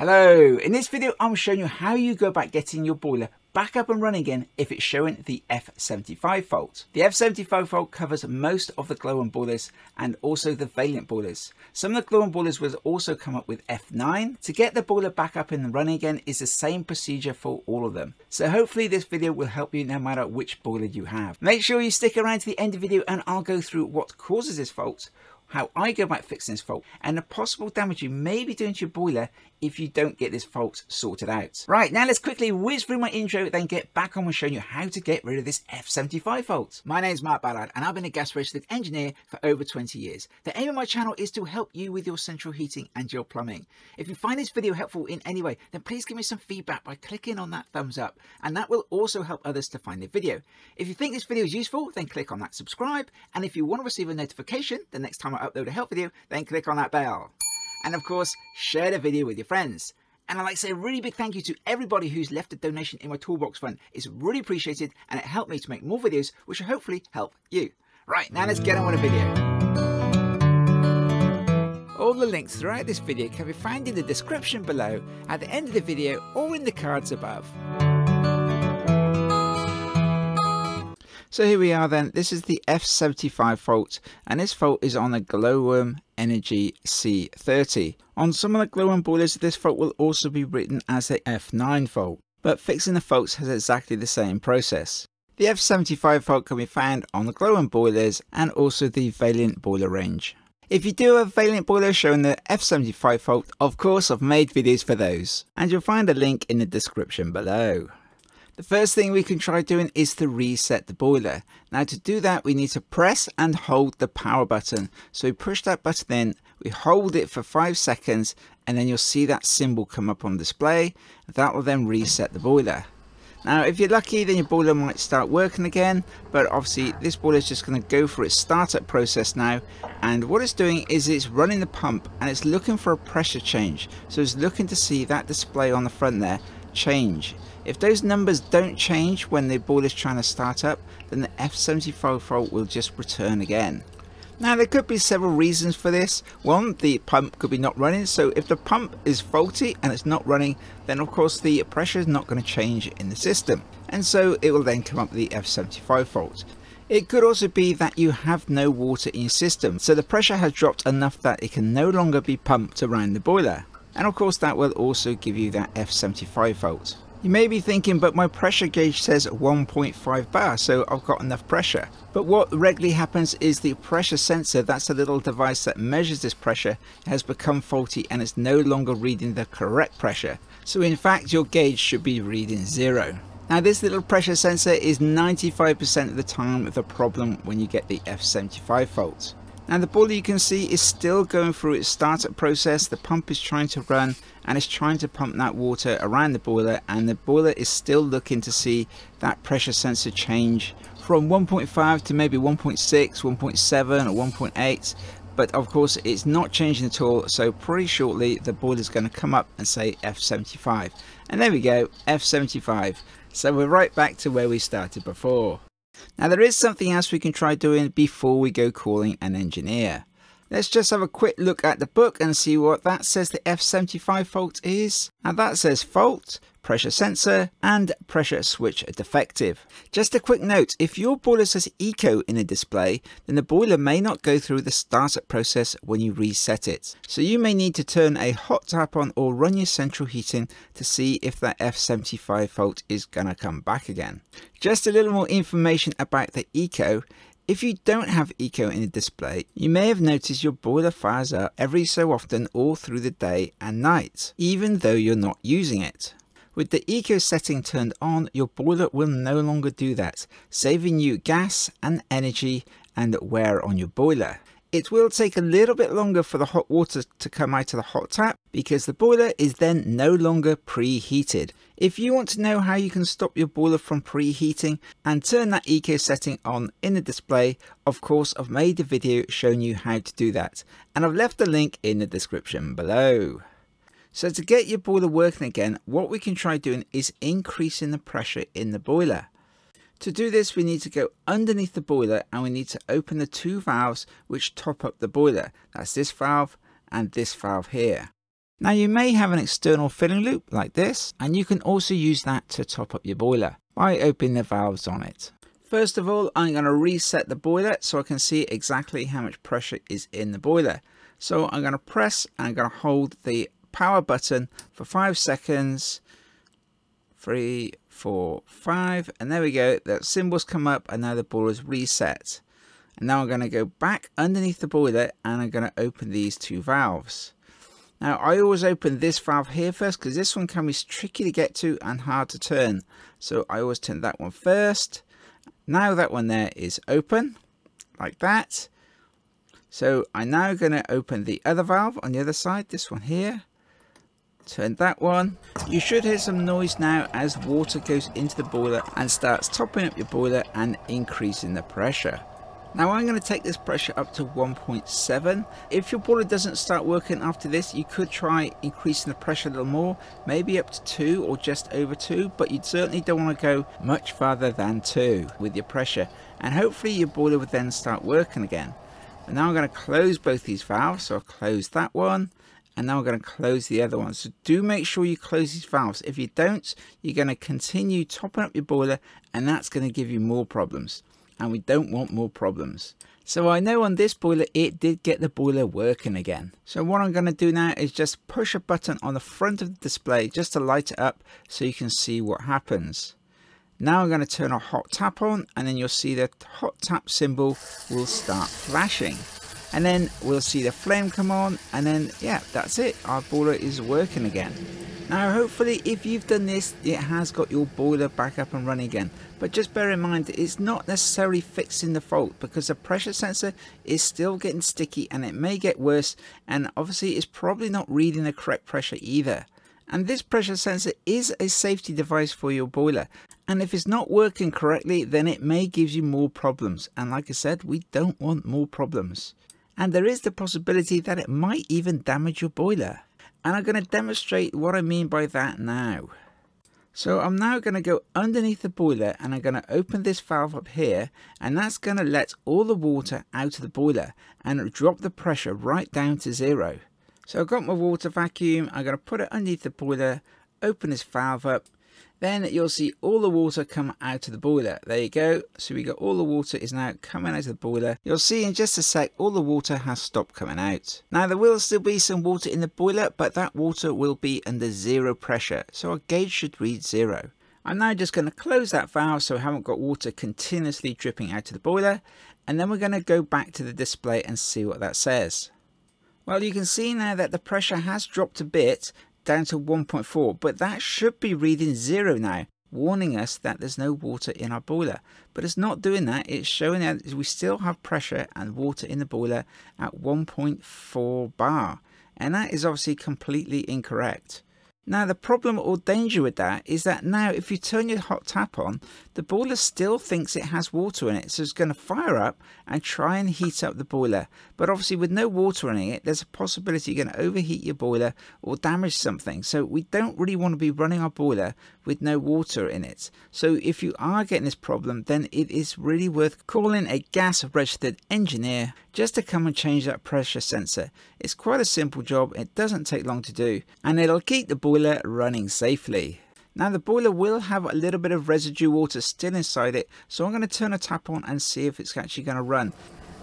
Hello, in this video I'm showing you how you go about getting your boiler back up and running again if it's showing the F75 fault. The F75 fault covers most of the Glowworm boilers and also the Vaillant boilers. Some of the Glowworm boilers will also come up with F9. To get the boiler back up and running again is the same procedure for all of them. So hopefully this video will help you no matter which boiler you have. Make sure you stick around to the end of the video and I'll go through what causes this fault, how I go about fixing this fault, and the possible damage you may be doing to your boiler if you don't get this fault sorted out. Right, now let's quickly whiz through my intro, then get back on with showing you how to get rid of this F75 fault. My name's Mark Ballard and I've been a gas registered engineer for over 20 years. The aim of my channel is to help you with your central heating and your plumbing. If you find this video helpful in any way, then please give me some feedback by clicking on that thumbs up, and that will also help others to find the video. If you think this video is useful, then click on that subscribe, and if you want to receive a notification the next time I upload a help video, then click on that bell. And of course, share the video with your friends. And I'd like to say a really big thank you to everybody who's left a donation in my toolbox fund. It's really appreciated and it helped me to make more videos which will hopefully help you. Right, now let's get on with the video. All the links throughout this video can be found in the description below, at the end of the video, or in the cards above. So here we are then, this is the F75 fault, and this fault is on the Glowworm Energy C30. On some of the Glowworm boilers, this fault will also be written as the F9 fault, but fixing the faults has exactly the same process. The F75 fault can be found on the Glowworm boilers and also the Vaillant boiler range. If you do have a Vaillant boiler showing the F75 fault, of course I've made videos for those, and you'll find a link in the description below. The first thing we can try doing is to reset the boiler. Now to do that we need to press and hold the power button. So we push that button in, we hold it for 5 seconds, and then you'll see that symbol come up on display. That will then reset the boiler. Now if you're lucky then your boiler might start working again, but obviously this boiler is just going to go for its startup process now, and what it's doing is it's running the pump and it's looking for a pressure change. So it's looking to see that display on the front there change. If those numbers don't change when the boiler is trying to start up, then the F75 fault will just return again. Now there could be several reasons for this. One, the pump could be not running, so if the pump is faulty and it's not running, then of course the pressure is not going to change in the system, and so it will then come up with the F75 fault. It could also be that you have no water in your system, so the pressure has dropped enough that it can no longer be pumped around the boiler, and of course that will also give you that F75 fault. You may be thinking, but my pressure gauge says 1.5 bar, so I've got enough pressure. But what regularly happens is the pressure sensor, that's a little device that measures this pressure, has become faulty and it's no longer reading the correct pressure. So in fact, your gauge should be reading 0. Now this little pressure sensor is 95% of the time the problem when you get the F75 fault. Now the boiler, you can see, is still going through its startup process. The pump is trying to run and it's trying to pump that water around the boiler, and the boiler is still looking to see that pressure sensor change from 1.5 to maybe 1.6, 1.7 or 1.8, but of course it's not changing at all, so pretty shortly the boiler is going to come up and say F75, and there we go, F75. So we're right back to where we started before. Now there is something else we can try doing before we go calling an engineer. Let's just have a quick look at the book and see what that says the F75 fault is. Now that says fault, pressure sensor and pressure switch defective. Just a quick note, if your boiler says eco in a display, then the boiler may not go through the startup process when you reset it. So you may need to turn a hot tap on or run your central heating to see if that F75 fault is gonna come back again. Just a little more information about the eco. If you don't have eco in the display, you may have noticed your boiler fires up every so often all through the day and night, even though you're not using it. With the eco setting turned on, your boiler will no longer do that, saving you gas and energy and wear on your boiler. It will take a little bit longer for the hot water to come out of the hot tap because the boiler is then no longer preheated. If you want to know how you can stop your boiler from preheating and turn that eco setting on in the display, of course I've made a video showing you how to do that, and I've left the link in the description below. So to get your boiler working again, what we can try doing is increasing the pressure in the boiler. To do this, we need to go underneath the boiler and we need to open the two valves which top up the boiler. That's this valve and this valve here. Now you may have an external filling loop like this, and you can also use that to top up your boiler by opening the valves on it. First of all, I'm going to reset the boiler so I can see exactly how much pressure is in the boiler. So I'm going to press and I'm going to hold the power button for 5 seconds. 3, 4, 5, and there we go. That symbol's come up and now the boiler's reset. And now I'm going to go back underneath the boiler and I'm going to open these two valves. Now I always open this valve here first because this one can be tricky to get to and hard to turn. So I always turn that one first. Now that one there is open like that. So I'm now going to open the other valve on the other side, this one here. Turn that one. You should hear some noise now as water goes into the boiler and starts topping up your boiler and increasing the pressure. Now I'm going to take this pressure up to 1.7. If your boiler doesn't start working after this, you could try increasing the pressure a little more, maybe up to 2 or just over 2, but you certainly don't want to go much farther than 2 with your pressure, and hopefully your boiler would then start working again. And now I'm going to close both these valves, so I'll close that one, and now I'm going to close the other one. So do make sure you close these valves. If you don't, you're going to continue topping up your boiler, and that's going to give you more problems. And we don't want more problems. So I know on this boiler it did get the boiler working again. So what I'm going to do now is just push a button on the front of the display just to light it up so you can see what happens. Now I'm going to turn a hot tap on, and then you'll see the hot tap symbol will start flashing, and then we'll see the flame come on, and then yeah, that's it, our boiler is working again. Now hopefully if you've done this, it has got your boiler back up and running again, but just bear in mind it's not necessarily fixing the fault because the pressure sensor is still getting sticky and it may get worse, and obviously it's probably not reading the correct pressure either. And this pressure sensor is a safety device for your boiler, and if it's not working correctly then it may give you more problems, and like I said, we don't want more problems. And there is the possibility that it might even damage your boiler. And I'm going to demonstrate what I mean by that now. So I'm now going to go underneath the boiler and I'm going to open this valve up here, and that's going to let all the water out of the boiler and it'll drop the pressure right down to 0. So I've got my water vacuum, I'm going to put it underneath the boiler, open this valve up, then you'll see all the water come out of the boiler. There you go. So we got all the water is now coming out of the boiler. You'll see in just a sec all the water has stopped coming out. Now there will still be some water in the boiler, but that water will be under 0 pressure, so our gauge should read 0. I'm now just going to close that valve so I haven't got water continuously dripping out of the boiler, and then we're going to go back to the display and see what that says. Well, you can see now that the pressure has dropped a bit down to 1.4, but that should be reading 0 now, warning us that there's no water in our boiler, but it's not doing that. It's showing that we still have pressure and water in the boiler at 1.4 bar, and that is obviously completely incorrect. Now the problem or danger with that is that now if you turn your hot tap on, the boiler still thinks it has water in it, so it's going to fire up and try and heat up the boiler, but obviously with no water in it, there's a possibility you're going to overheat your boiler or damage something, so we don't really want to be running our boiler with no water in it. So if you are getting this problem, then it is really worth calling a gas registered engineer just to come and change that pressure sensor. It's quite a simple job, it doesn't take long to do, and it'll keep the boiler running safely. Now the boiler will have a little bit of residue water still inside it, so I'm going to turn a tap on and see if it's actually going to run.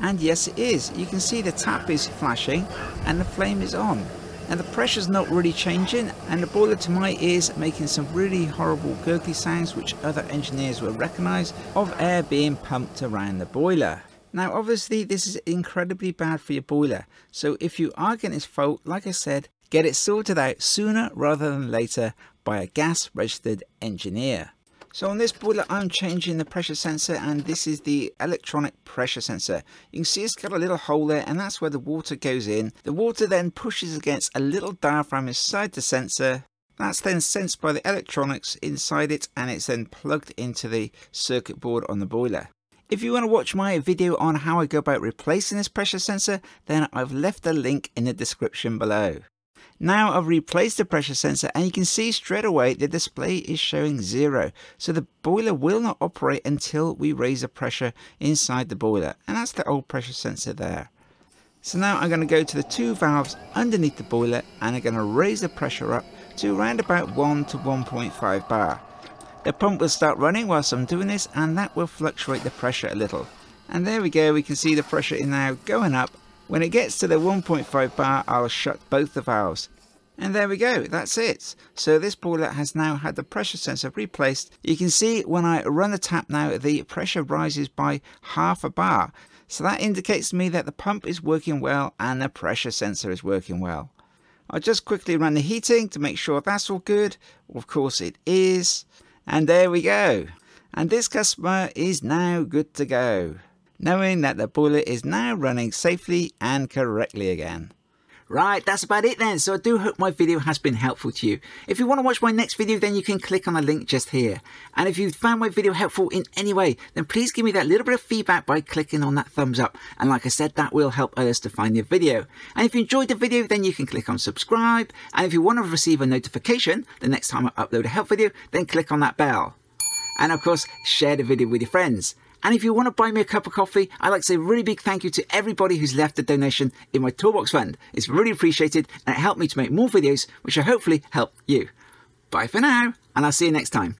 And yes it is, you can see the tap is flashing and the flame is on. Now the pressure's not really changing, and the boiler to my ears making some really horrible gurgly sounds which other engineers will recognise, of air being pumped around the boiler. Now obviously this is incredibly bad for your boiler, so if you are getting this fault, like I said, get it sorted out sooner rather than later by a gas registered engineer. So on this boiler I'm changing the pressure sensor, and this is the electronic pressure sensor. You can see it's got a little hole there, and that's where the water goes in. The water then pushes against a little diaphragm inside the sensor. That's then sensed by the electronics inside it, and it's then plugged into the circuit board on the boiler. If you want to watch my video on how I go about replacing this pressure sensor, then I've left a link in the description below. Now I've replaced the pressure sensor, and you can see straight away the display is showing 0. So the boiler will not operate until we raise the pressure inside the boiler, and that's the old pressure sensor there. So now I'm going to go to the two valves underneath the boiler and I'm going to raise the pressure up to around about 1 to 1.5 bar. The pump will start running whilst I'm doing this and that will fluctuate the pressure a little. And there we go, we can see the pressure is now going up. When it gets to the 1.5 bar, I'll shut both the valves. And there we go, that's it. So this boiler has now had the pressure sensor replaced. You can see when I run the tap now, the pressure rises by half a bar. So that indicates to me that the pump is working well and the pressure sensor is working well. I'll just quickly run the heating to make sure that's all good. Of course it is. And there we go. And this customer is now good to go, knowing that the boiler is now running safely and correctly again. Right, that's about it then. So I do hope my video has been helpful to you. If you want to watch my next video, then you can click on the link just here. And if you found my video helpful in any way, then please give me that little bit of feedback by clicking on that thumbs up. And like I said, that will help others to find the video. And if you enjoyed the video, then you can click on subscribe. And if you want to receive a notification the next time I upload a help video, then click on that bell. And of course, share the video with your friends. And if you want to buy me a cup of coffee, I'd like to say a really big thank you to everybody who's left a donation in my Toolbox Fund. It's really appreciated and it helped me to make more videos, which will hopefully help you. Bye for now, and I'll see you next time.